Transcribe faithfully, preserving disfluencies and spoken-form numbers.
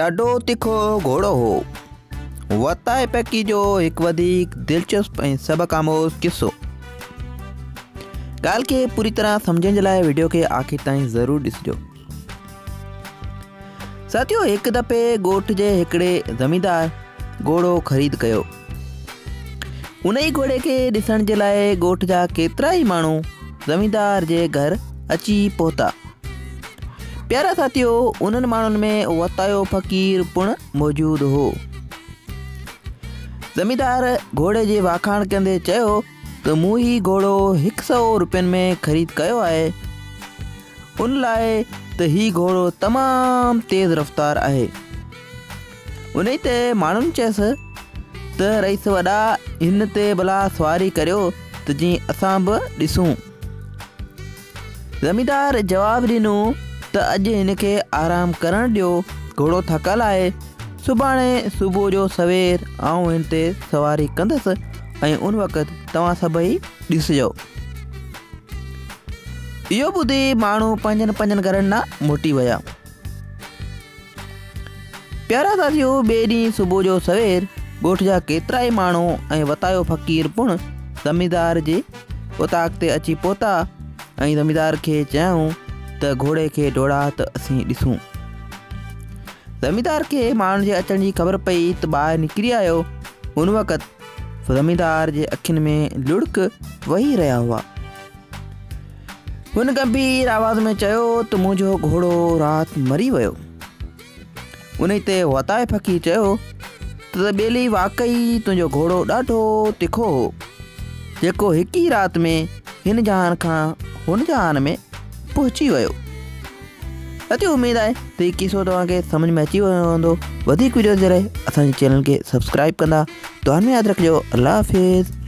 ॾाढो तिखो घोड़ो हो। वताय फक़ीर जो हिकु वधीक दिलचस्प ऐं सबक़ आमोज़ किस्सो। ॻाल्हि खे पूरी तरह सम्झण जे लाइ वीडियो खे आख़िर ताईं ज़रूरु ॾिसजो। साथियों, हिकु दफ़े ॻोठ जे हिकिड़े ज़मींदार घोड़ो ख़रीद कयो। उन ई घोड़े खे ॾिसण जे लाइ ॻोठ जा केतिरा ई माण्हू ज़मींदार जे घर अची पहुता। प्यारा साथियों, उन्हनि माण्हुनि में वतायो फ़क़ीर पिणु मौजूदु हो। ज़मींदार घोड़े जे वाखाण कंदे चयो त मूं ही घोड़ो हिकु सौ रुपयनि में ख़रीद कयो आहे। उन लाइ त ही घोड़ो तमामु तेज़ रफ़्तार आहे। उन ते माण्हुनि चयसि त रईस वॾा, हिन ते भला सवारी करियो त जीअं असां बि ॾिसूं। ज़मींदार जवाबु ॾिनो त अॼु हिनखे आराम करणु ॾियो, घोड़ो थकल आहे। सुभाणे सुबुह जो सवेर आऊं हिन ते सवारी कंदसि ऐं उन वक़्तु तव्हां सभई ॾिसिजो। इहो ॿुधी माण्हू पंहिंजनि पंहिंजनि घरनि ॾांहुं मोटी विया। प्यारा साथियो, ॿिए ॾींहुं सुबुह जो सवेर ॻोठ जा केतिरा ई माण्हू ऐं वतायो फ़क़ीर पिणु ज़मींदार जे उताक ते अची पहुता ऐं ज़मींदार खे चयाऊं त घोड़े खे डोड़ा त असीं ॾिसूं। ज़मींदार खे माण्हुनि जे अचण जी ख़बर पई त ॿाहिरि निकिरी आयो। उन वक़्तु ज़मींदार जे अखियुनि में लुड़क वही रहिया हुआ। हुन गंभीर आवाज़ में चयो त मुंहिंजो घोड़ो राति मरी वियो। उन ते वतायो फ़क़ीर चयो त ॿेली, वाकई तुंहिंजो घोड़ो ॾाढो तिखो हो, जेको हिकु ई राति में हिन जहान खां हुन जहान में पहुची वियो। अति उम्मीद है तो ये किस्सो तक समझ में अची वो। वीडियो जरिए असांजे चैनल के सब्सक्राइब कंदा। दुआ में याद रखिजो। अल्लाह हाफिज़।